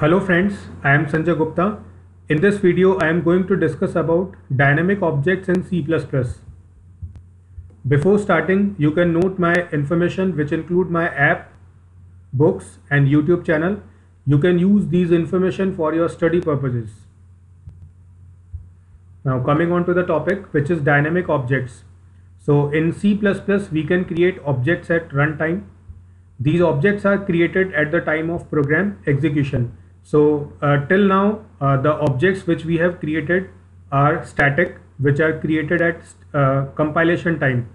Hello friends, I am Sanjay Gupta. In this video I am going to discuss about dynamic objects in C++. Before starting, you can note my information which include my app, books and YouTube channel. You can use these information for your study purposes. Now coming on to the topic, which is dynamic objects. So in C++ we can create objects at runtime. These objects are created at the time of program execution. So till now the objects which we have created are static, which are created at compilation time,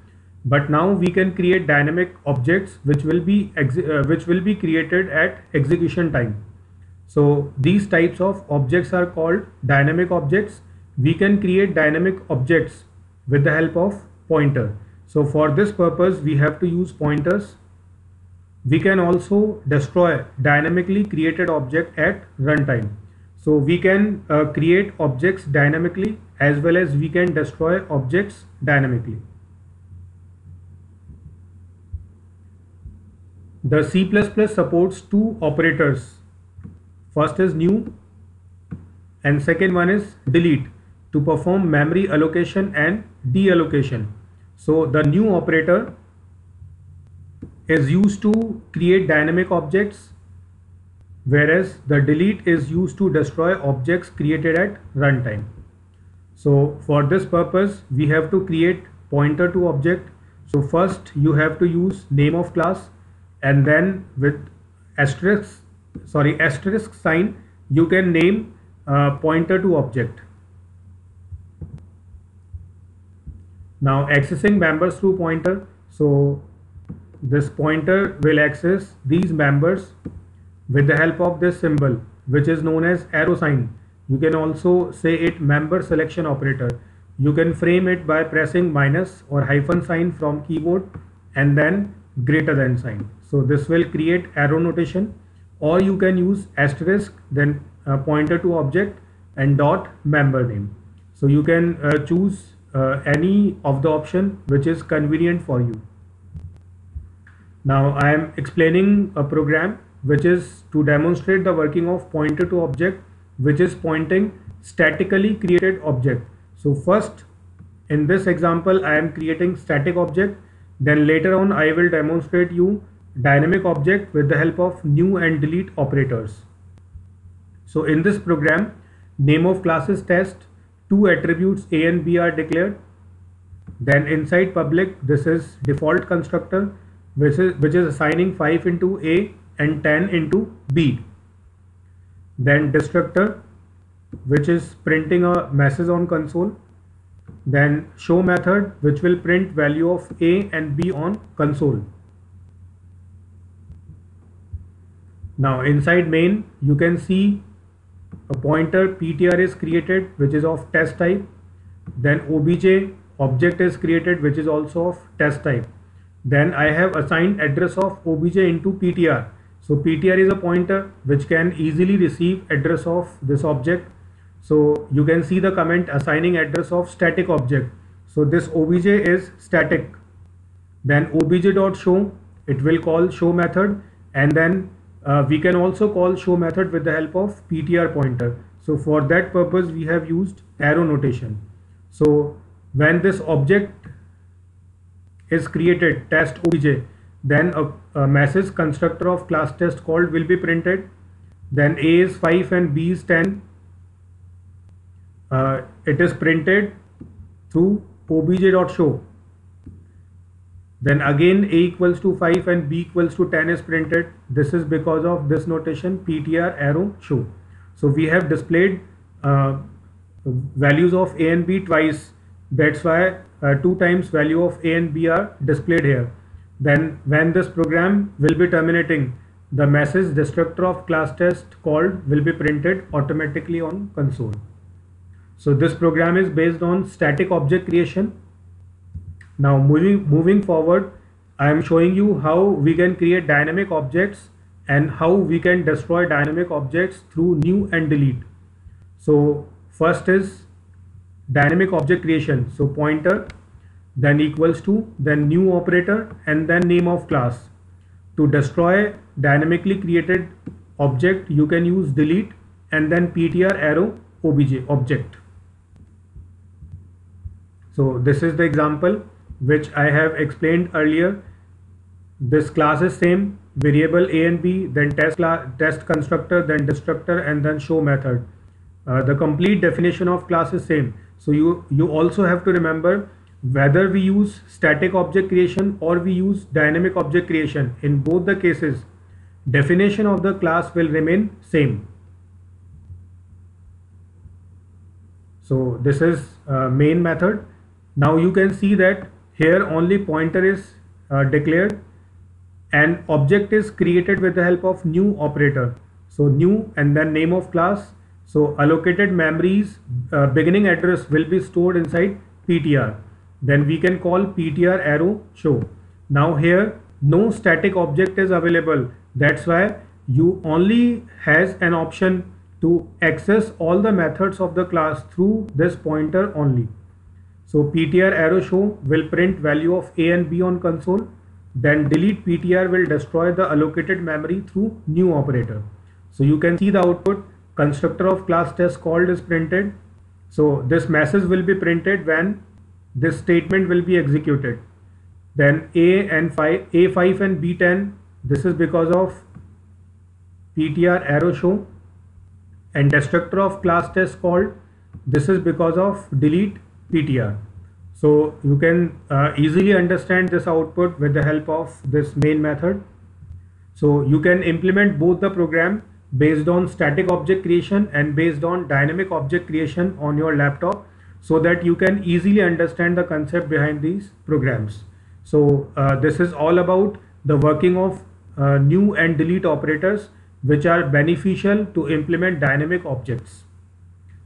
but now we can create dynamic objects which will be created at execution time. So these types of objects are called dynamic objects. We can create dynamic objects with the help of pointer. So for this purpose we have to use pointers. We can also destroy dynamically created object at runtime. So we can create objects dynamically as well as we can destroy objects dynamically. The C++ supports two operators. First is new and second one is delete, to perform memory allocation and deallocation. So the new operator is used to create dynamic objects, whereas the delete is used to destroy objects created at runtime. So for this purpose we have to create pointer to object. So first you have to use name of class and then with asterisk sign you can name pointer to object. Now accessing members through pointer. So this pointer will access these members with the help of this symbol which is known as arrow sign. You can also say it member selection operator. You can frame it by pressing minus or hyphen sign from keyboard and then greater than sign. So this will create arrow notation, or you can use asterisk then pointer to object and dot member name. So you can choose any of the option which is convenient for you. Now I am explaining a program which is to demonstrate the working of pointer to object, which is pointing statically created object. So first in this example I am creating static object, then later on I will demonstrate you dynamic object with the help of new and delete operators. So in this program name of class is test, two attributes A and B are declared, then inside public this is default constructor which is assigning 5 into A and 10 into B. Then destructor which is printing a message on console. Then show method which will print value of A and B on console. Now inside main you can see a pointer PTR is created which is of test type. Then OBJ object is created which is also of test type. Then I have assigned address of OBJ into PTR. So PTR is a pointer which can easily receive address of this object. So you can see the comment assigning address of static object. So this OBJ is static. Then obj.show, it will call show method, and then we can also call show method with the help of PTR pointer. So for that purpose we have used arrow notation. So when this object is created test OBJ, then a message constructor of class test called will be printed. Then A is 5 and B is 10. It is printed through obj.show. Then again A equals to 5 and B equals to 10 is printed. This is because of this notation PTR arrow show. So we have displayed values of A and B twice. That's why two times value of A and B are displayed here. Then when this program will be terminating, the message destructor of class test called will be printed automatically on console. So this program is based on static object creation. Now moving forward, I am showing you how we can create dynamic objects and how we can destroy dynamic objects through new and delete. So first is dynamic object creation. So pointer, then equals to, then new operator, and then name of class. To destroy dynamically created object, you can use delete and then PTR arrow OBJ object. So this is the example which I have explained earlier. This class is same, variable a and b, then test constructor, then destructor, and then show method. The complete definition of class is same. So you also have to remember whether we use static object creation or we use dynamic object creation. In both the cases, definition of the class will remain same. So this is main method. Now you can see that here only pointer is declared and object is created with the help of new operator. So new and then name of class. So allocated memories, beginning address will be stored inside PTR. Then we can call PTR arrow show. Now here no static object is available. That's why you only has an option to access all the methods of the class through this pointer only. So PTR arrow show will print value of a and b on console. Then delete PTR will destroy the allocated memory through new operator. So you can see the output, constructor of class test called is printed. So this message will be printed when this statement will be executed. Then A5 and B10, this is because of PTR arrow show, and destructor of class test called, this is because of delete PTR. So you can easily understand this output with the help of this main method. So you can implement both the program based on static object creation and based on dynamic object creation on your laptop, so that you can easily understand the concept behind these programs. So this is all about the working of new and delete operators, which are beneficial to implement dynamic objects.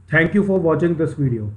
Thank you for watching this video.